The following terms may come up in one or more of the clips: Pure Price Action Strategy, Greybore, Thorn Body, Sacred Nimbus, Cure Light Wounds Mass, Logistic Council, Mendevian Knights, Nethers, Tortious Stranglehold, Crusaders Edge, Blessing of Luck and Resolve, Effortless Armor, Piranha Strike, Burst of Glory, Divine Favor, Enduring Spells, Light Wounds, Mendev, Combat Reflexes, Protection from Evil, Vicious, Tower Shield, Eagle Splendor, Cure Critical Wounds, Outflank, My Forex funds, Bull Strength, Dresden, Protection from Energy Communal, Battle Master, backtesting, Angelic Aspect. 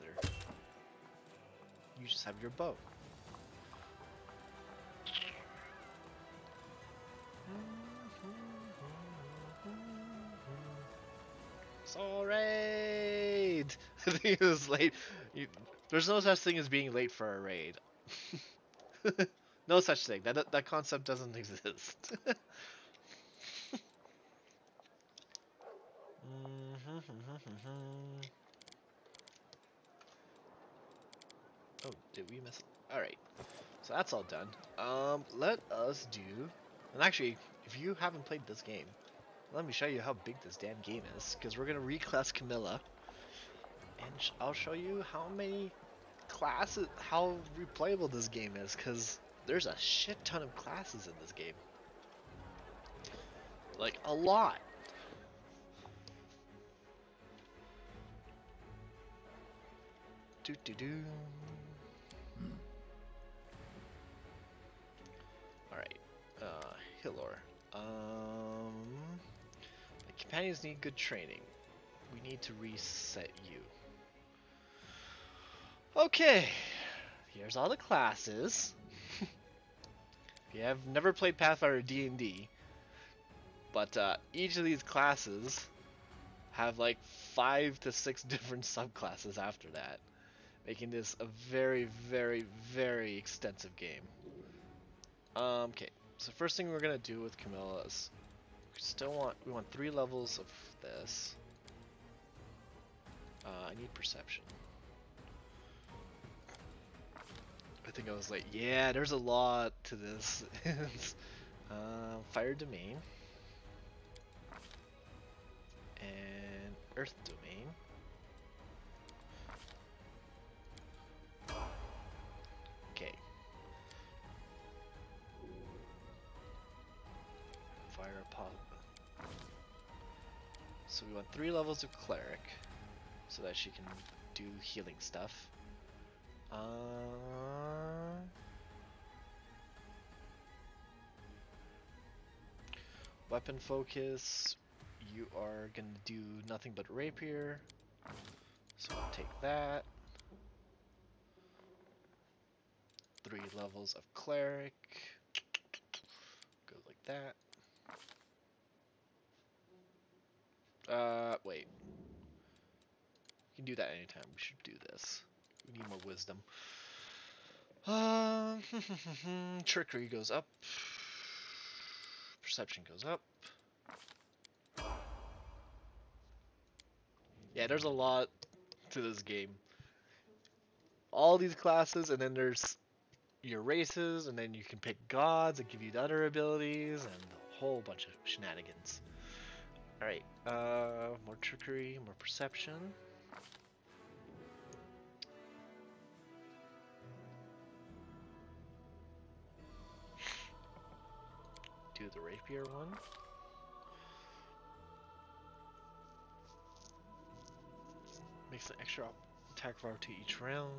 either. You just have your bow. Sorry. I think it was late. There's no such thing as being late for a raid. No such thing. That concept doesn't exist. Oh, did we miss it? Alright, so that's all done. Let us do... And actually, if you haven't played this game, let me show you how big this damn game is, because we're going to reclass Camilla, and I'll show you how many classes, how replayable this game is, because there's a shit ton of classes in this game. Like, a lot! Do-do-do. Alright, Hillor. The companions need good training. We need to reset you. Okay, here's all the classes. If you have never played Pathfinder or D&D, but each of these classes have like 5 to 6 different subclasses after that, making this a very, very, very extensive game. Okay, so first thing we're gonna do with Camilla is we want 3 levels of this. I need perception. I think I was like, yeah, there's a lot to this. Fire domain and earth domain. So we want 3 levels of cleric, so that she can do healing stuff. Weapon focus, you are gonna do nothing but rapier, so we'll take that. 3 levels of cleric, go like that. Wait. We can do that anytime. We should do this. We need more wisdom. Trickery goes up. Perception goes up. Yeah, there's a lot to this game. All these classes, and then there's your races, and then you can pick gods that give you the other abilities, and a whole bunch of shenanigans. Alright, more trickery, more perception. Do the rapier one. Makes an extra attack power to each round.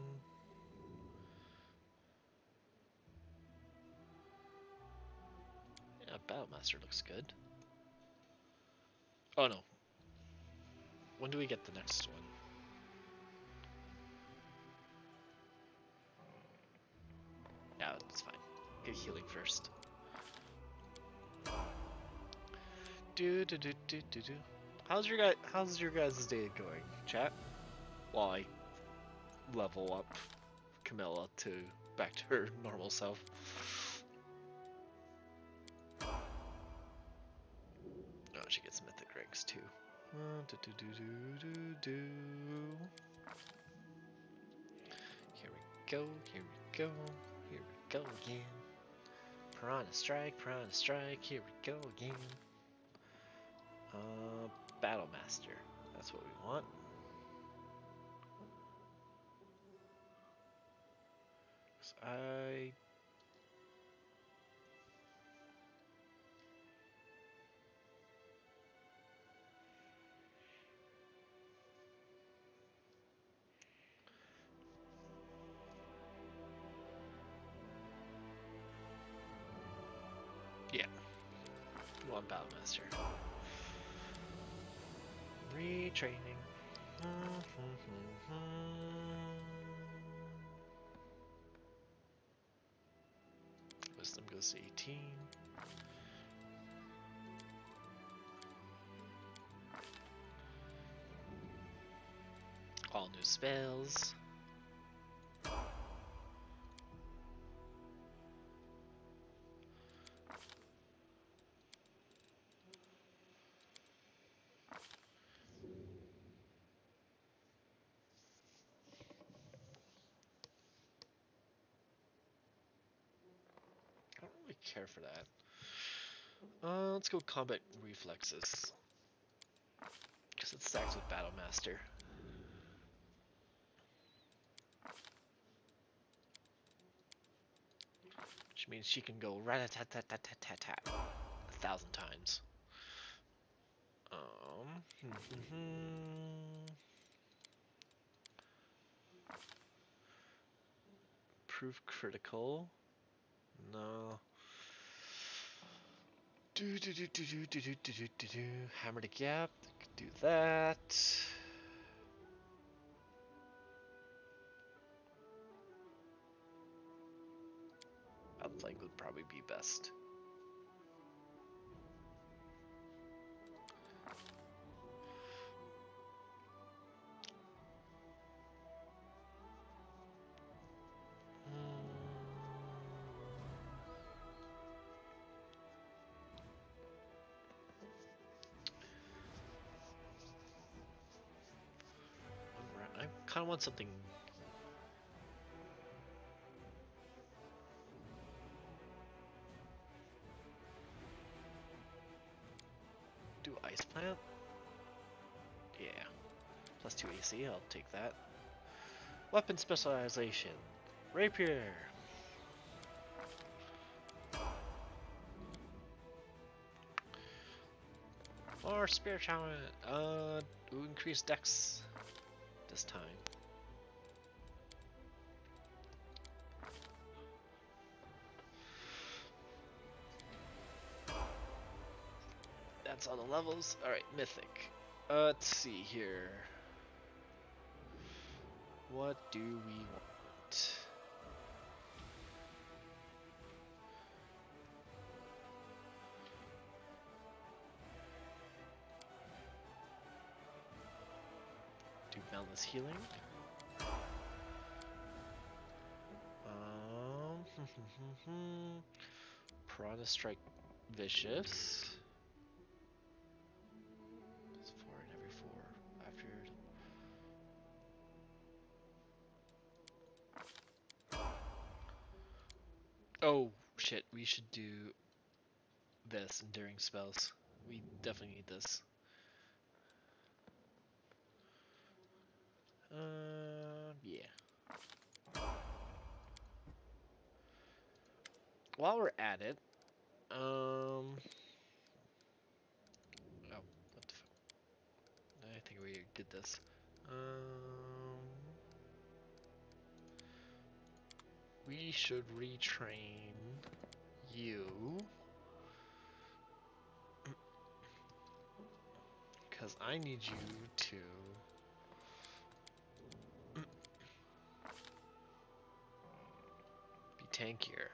Yeah, Battle Master looks good. Oh no. When do we get the next one? No, it's fine. Get healing first. How's your guys' day going, chat? While I level up Camilla to back to her normal self. She gets mythic ranks too. Here we go again. Piranha strike, here we go again. Battle Master, that's what we want. So Battle Master. Retraining. goes to 18. All new spells. Care for that. Let's go Combat Reflexes, because it stacks with Battle Master. Which means she can go rat-a-tat-tat-tat-tat-tat 1,000 times. Proof critical? No. Hammer the gap, could do that. Outflank would probably be best. I kind of want something. Do ice plant? Yeah. Plus 2 AC, I'll take that. Weapon specialization. Rapier. More spear challenge. Increase dex this time. That's all the levels. Alright, mythic. Let's see here. What do we want? Do Boundless Healing. Piranha Strike Vicious. It's 4 and every 4 after. Oh shit, we should do this. Enduring Spells. We definitely need this. Yeah. While we're at it, oh, what the fuck? I think we did this. We should retrain you, because I need you to. Tankier.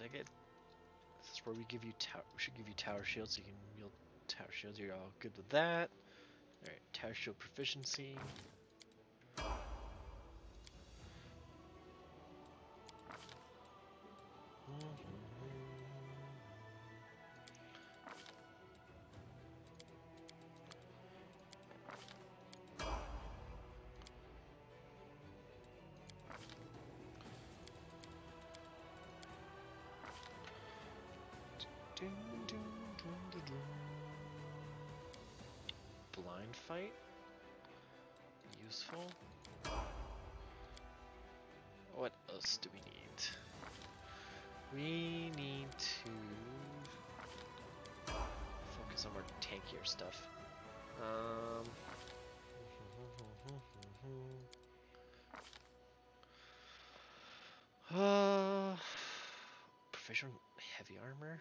Did I get? This is where we give you tower. We should give you Tower Shield, so you can wield Tower Shields. You're all good with that. All right, Tower Shield proficiency. Blind fight? Useful. What else do we need? We need to focus on more tankier stuff. Proficient heavy armor.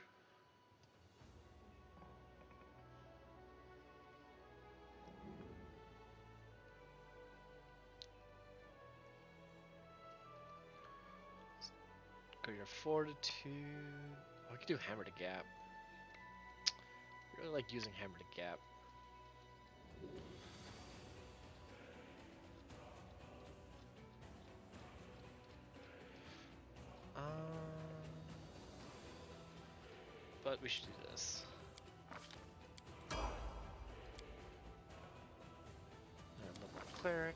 Go your fortitude. Oh, we could do hammer to gap. I really like using hammer to gap. But we should do this. And level up cleric.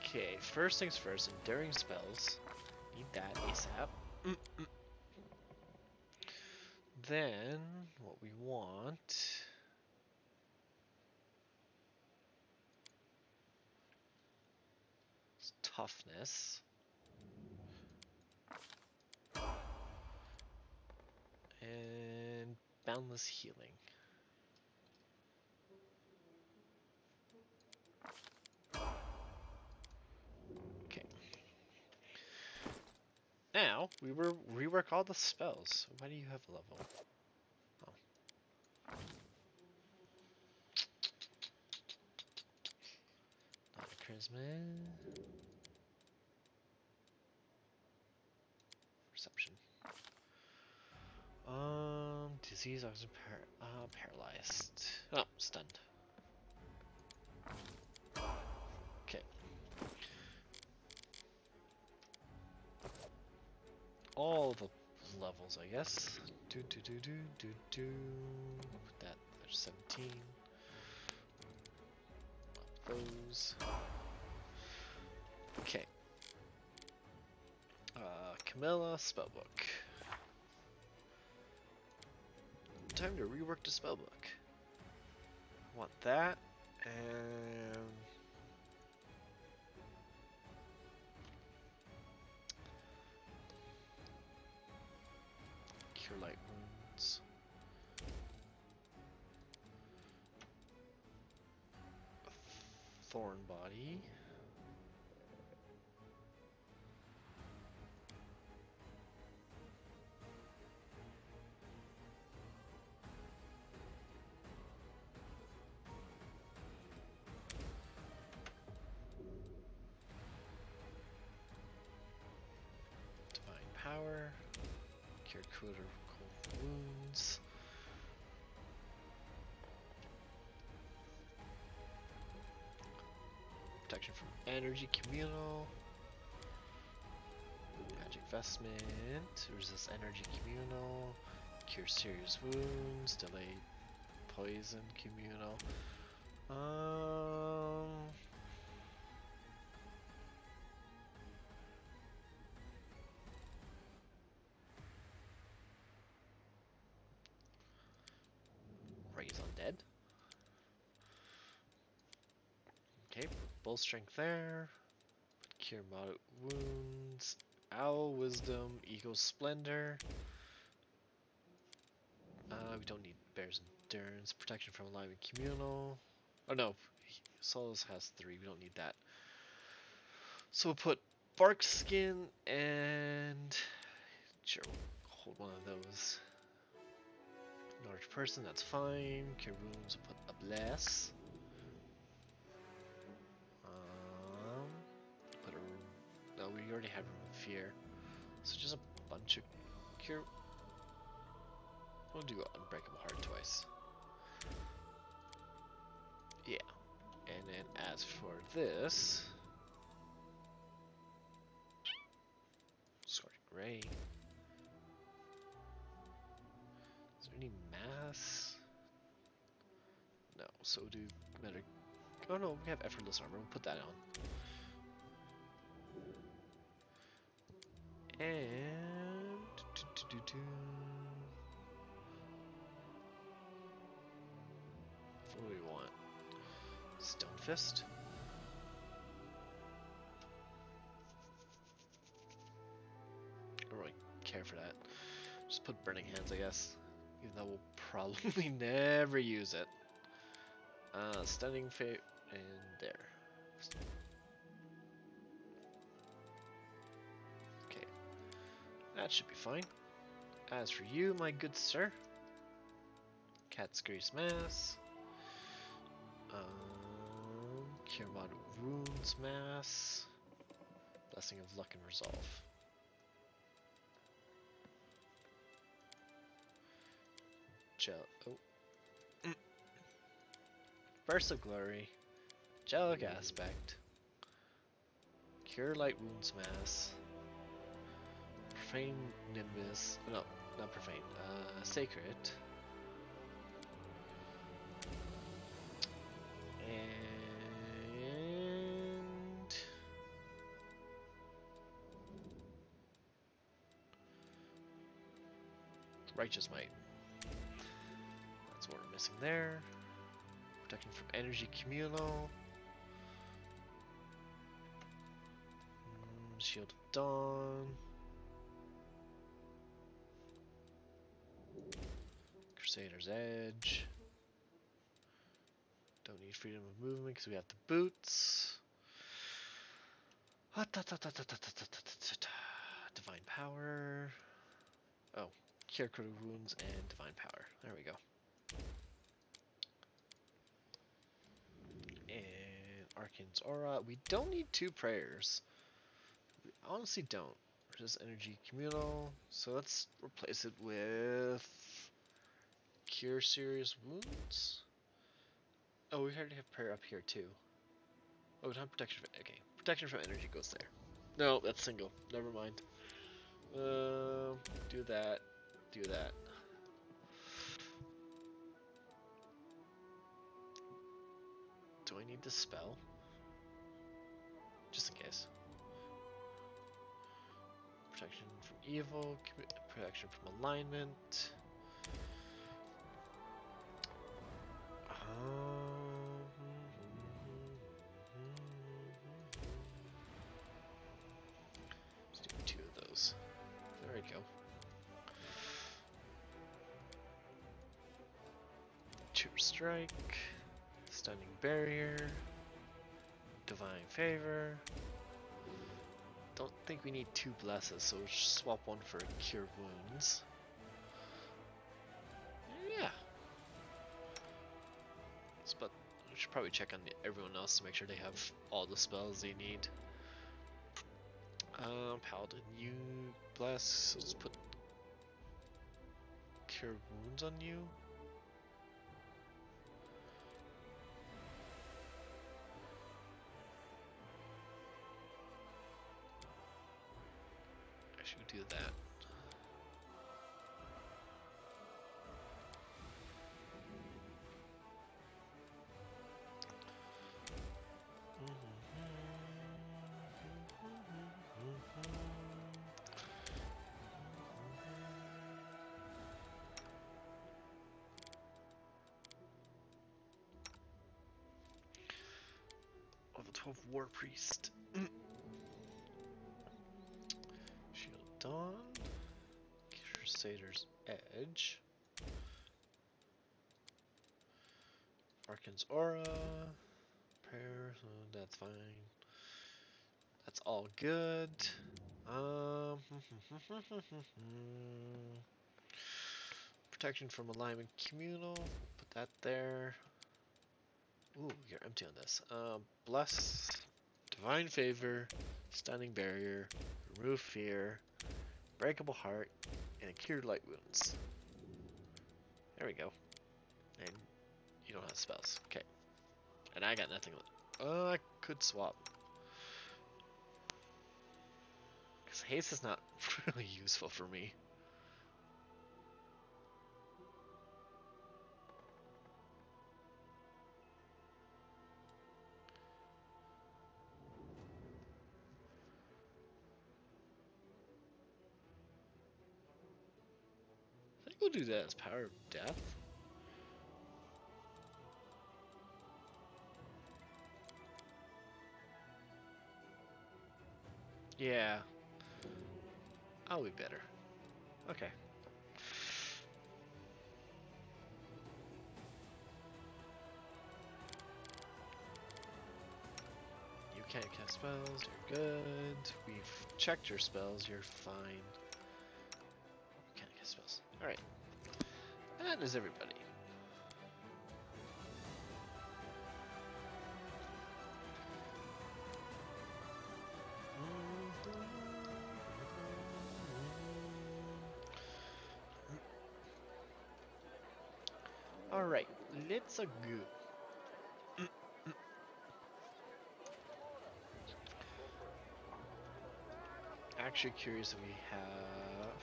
Okay, first things first, enduring spells. Need that ASAP. Then, what we want... is toughness. And boundless healing. Now, we will rework all the spells. Why do you have a level? Oh. Not a charisma. Perception. Disease, oxygen, paralyzed. Oh, stunned. Okay. All the levels, I guess. Put that there's 17. Up those. Okay. Camilla spellbook. Time to rework the spellbook. I want that and. Cure light wounds. Thorn body. Divine power. Cure Critical Wounds. Protection from Energy Communal. Magic Vestment. Resist Energy Communal. Cure Serious Wounds. Delay Poison Communal. Okay, Bull Strength there, Cure Moderate Wounds, Owl Wisdom, Eagle Splendor, we don't need Bear's Endurance, Protection from Alignment Communal, oh no, Solos has 3, we don't need that. So we'll put Bark Skin and, sure, we'll hold one of those. Enlarged Person, that's fine, Cure Wounds, we'll put a Bless. No, we already have Remove Fear, so just a bunch of cure. We'll do Unbreakable Heart twice. Yeah, and then as for this, sorting Ray. Is there any mass? No, so we'll do Medic. Oh no, we have Effortless Armor. We'll put that on. And what do we want? Stonefist. I don't really care for that. Just put burning hands, I guess. Even though we'll probably never use it. Stunning fate, and there. That should be fine. As for you, my good sir, Cats Grease Mass, Cure Moderate Wounds Mass, Blessing of Luck and Resolve. Burst of Glory, Angelic Aspect, Cure Light Wounds Mass, Profane Nimbus, no, not Profane, Sacred, and Righteous Might. That's what we're missing there. Protection from Energy Communal, Shield of Dawn, Crusader's Edge. Don't need freedom of movement because we have the boots. Divine Power. Oh, Cure Critical Wounds and Divine Power. There we go. Arcane's Aura. We don't need two prayers. We honestly don't. Resist Energy Communal. So let's replace it with Cure Serious Wounds. Oh, we already have prayer up here too. Oh, not protection. Okay, protection from energy goes there. No, that's single. Never mind. Do that. Do that. Do I need this spell? Just in case. Protection from evil, protection from alignment. Let's do two of those. There we go. Chip Strike. Stunning Barrier, Divine Favor. Don't think we need two blesses, so we'll just swap one for Cure Wounds. Yeah. But we should probably check on everyone else to make sure they have all the spells they need. Paladin, you bless. Let's put Cure Wounds on you. Do that. Oh, the 12th War Priest. Crusader's Edge, Arcane's Aura, prayer. Oh, that's fine. That's all good. Protection from alignment communal. Put that there. Ooh, you're empty on this. Bless, divine favor, stunning barrier, remove fear, breakable heart. And cured light wounds. There we go. And you don't have spells. Okay. And I got nothing left. Oh, I could swap. Because haste is not really useful for me. We'll do that as Power of Death. Yeah. I'll be better. Okay. You can't cast spells, you're good. We've checked your spells, you're fine. You can't cast spells. Alright. That is everybody. Alright, let's go. Actually curious if we have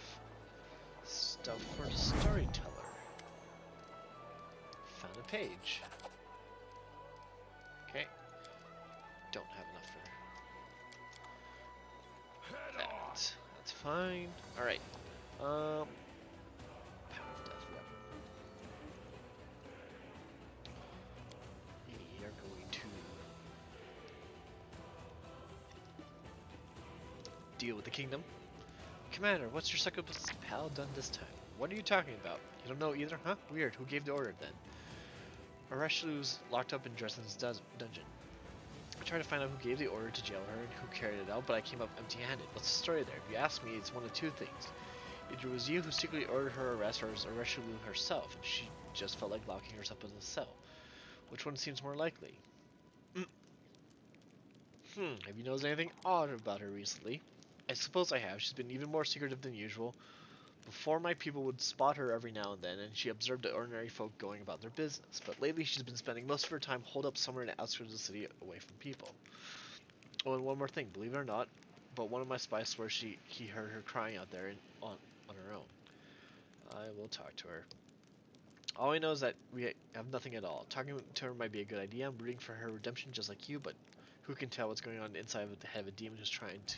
stuff for the storyteller. Found a page. Okay. Don't have enough for that. That's fine. Alright. Power of Death Weapon. We are going to deal with the kingdom. Commander, what's your succubus pal done this time? What are you talking about? You don't know either, huh? Weird. Who gave the order then? Arashlu's locked up in Dresden's dungeon. I tried to find out who gave the order to jail her and who carried it out, but I came up empty-handed. What's the story there? If you ask me, it's one of two things. Either it was you who secretly ordered her arrest, or it was Arashlu herself, and she just felt like locking herself in the cell. Which one seems more likely? Have you noticed anything odd about her recently? I suppose I have. She's been even more secretive than usual. Before, my people would spot her every now and then, and she observed the ordinary folk going about their business. But lately, she's been spending most of her time holed up somewhere in the outskirts of the city, away from people. Oh, and one more thing, believe it or not, but one of my spies swears he heard her crying out there on her own. I will talk to her. All I know is that we have nothing at all. Talking to her might be a good idea. I'm rooting for her redemption just like you, but who can tell what's going on inside of the head of a demon who's trying to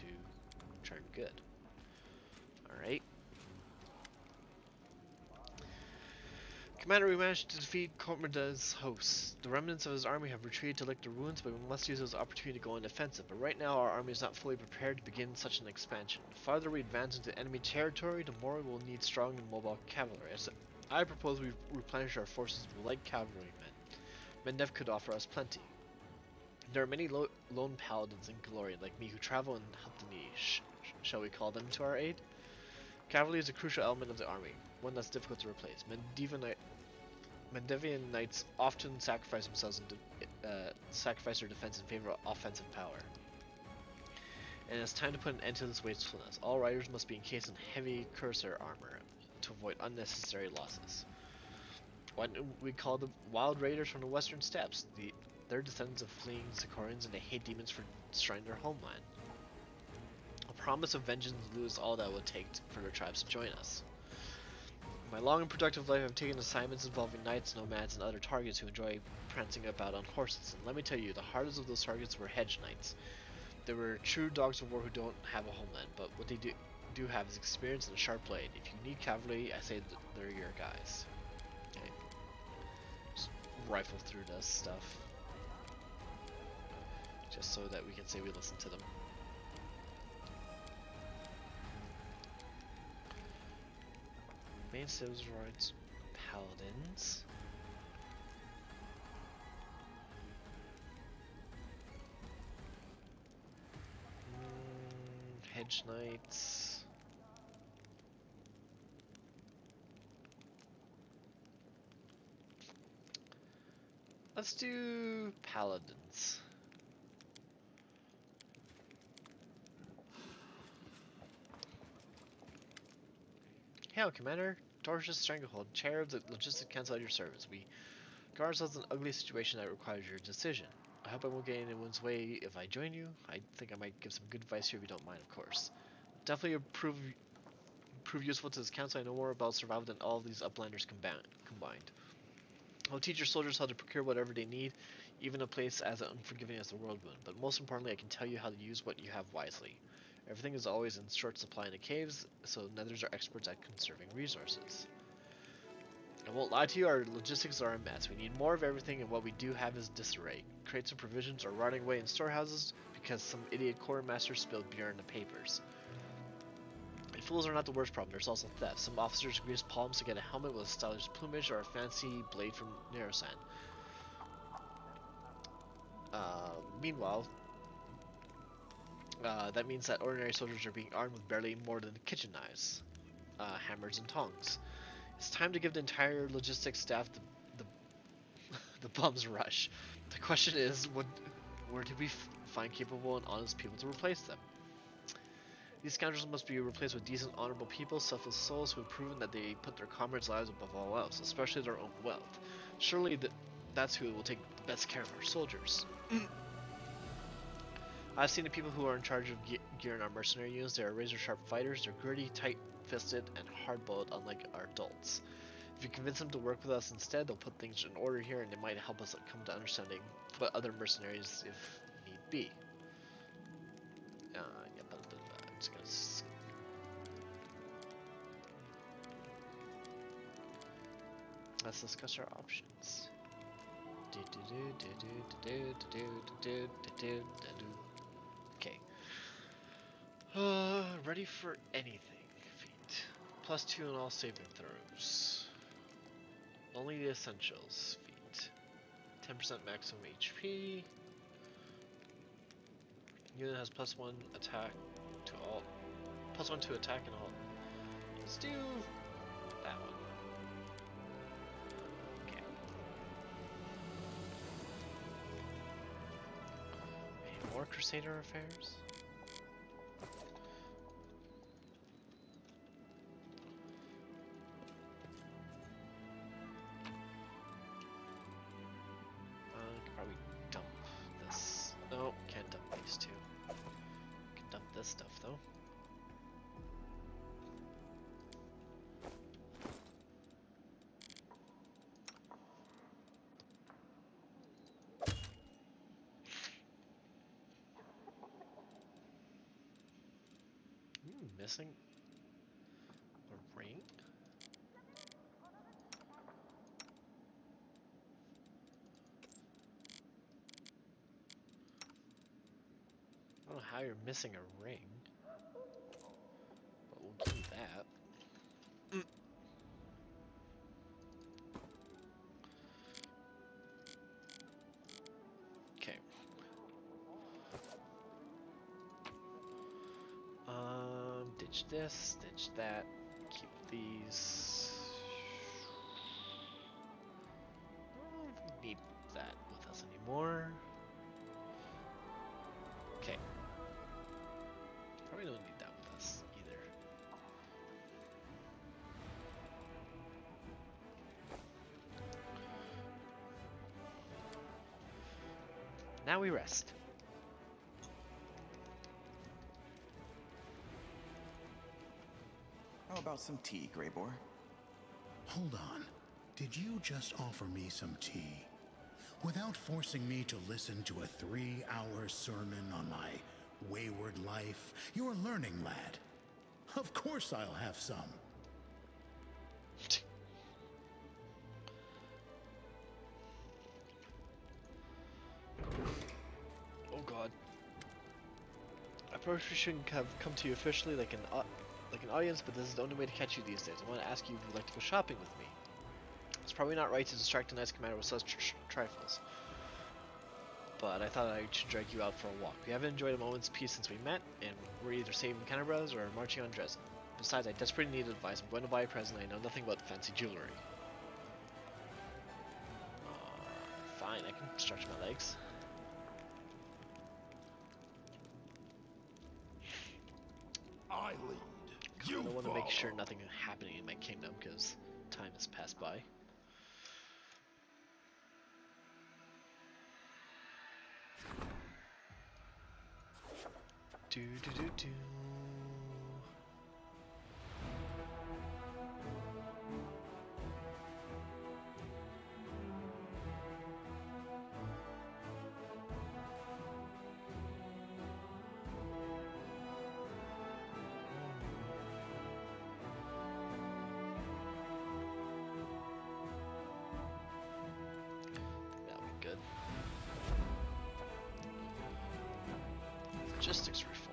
turn good? Alright. Commander, we managed to defeat Kormada's hosts. The remnants of his army have retreated to lick their wounds, but we must use this opportunity to go on offensive. But right now, our army is not fully prepared to begin such an expansion. The farther we advance into enemy territory, the more we will need strong and mobile cavalry. As I propose we replenish our forces with light cavalrymen. Mendev could offer us plenty. There are many lone paladins in glory, like me, who travel and help the needy. Shall we call them to our aid? Cavalry is a crucial element of the army, one that's difficult to replace. Mendevian knights often sacrifice themselves and sacrifice their defense in favor of offensive power. And it's time to put an end to this wastefulness. All riders must be encased in heavy cuirassier armor to avoid unnecessary losses. Why don't we call them wild raiders from the western steppes? They're descendants of fleeing Zakorians, and they hate demons for destroying their homeland. A promise of vengeance loses all that it would take for their tribes to join us. In my long and productive life, I've taken assignments involving knights, nomads, and other targets who enjoy prancing about on horses. And let me tell you, the hardest of those targets were hedge knights. They were true dogs of war who don't have a homeland, but what they do have is experience and a sharp blade. If you need cavalry, I say they're your guys. Okay. Just rifle through this stuff. Just so that we can say we listen to them. Main sales rights, paladins. Hedge knights. Let's do paladins. Hail, Commander. Tortious Stranglehold, chair of the Logistic Council at your service. We guard ourselves in an ugly situation that requires your decision. I hope I won't get anyone's way if I join you. I think I might give some good advice here if you don't mind, of course. Definitely prove useful to this council. I know more about survival than all of these uplanders combined. I'll teach your soldiers how to procure whatever they need, even a place as unforgiving as the world moon. But most importantly, I can tell you how to use what you have wisely. Everything is always in short supply in the caves, so Nethers are experts at conserving resources. I won't lie to you, our logistics are a mess. We need more of everything, and what we do have is disarray. Crates of provisions are rotting away in storehouses because some idiot quartermaster spilled beer in the papers. And fools are not the worst problem, there's also theft. Some officers grease palms to get a helmet with a stylish plumage or a fancy blade from Nerosan. Meanwhile, that means that ordinary soldiers are being armed with barely more than kitchen knives, hammers, and tongs. It's time to give the entire logistics staff the bum's rush. The question is, where do we find capable and honest people to replace them? These scoundrels must be replaced with decent, honorable people, selfless souls who have proven that they put their comrades' lives above all else, especially their own wealth. Surely that's who will take the best care of our soldiers. I've seen the people who are in charge of gear in our mercenary units. They are razor-sharp fighters. They're gritty, tight-fisted, and hard-boiled, unlike our adults. If you convince them to work with us instead, they'll put things in order here, and they might help us come to understanding what other mercenaries, if need be. Let's discuss our options. Okay. Ready for anything. Feet. +2 on all saving throws. Only the essentials. Feet. 10% maximum HP. Unit has +1 attack to all. +1 to attack and all. Let's do that one. More Crusader affairs. I could probably dump this. No, can't dump these two. Can dump this stuff though. Missing a ring? I don't know how you're missing a ring, but we'll do that. This, ditch that, keep these. I don't really need that with us anymore. Okay. Probably don't need that with us either. Now we rest. About some tea, Greybore? Hold on. Did you just offer me some tea? Without forcing me to listen to a 3-hour sermon on my wayward life, you're learning, lad. Of course I'll have some. Oh god. I probably shouldn't have come to you officially like an audience, but this is the only way to catch you these days. I want to ask you if you'd like to go shopping with me. It's probably not right to distract a nice commander with such trifles, but I thought I should drag you out for a walk. We haven't enjoyed a moment's peace since we met, and we're either saving Canterbury's or marching on Dresden. Besides, I desperately need advice. I'm going to buy a present. I know nothing about fancy jewelry. Fine, I can stretch my legs. I want to make sure nothing is happening in my kingdom because time has passed by. Logistics reform.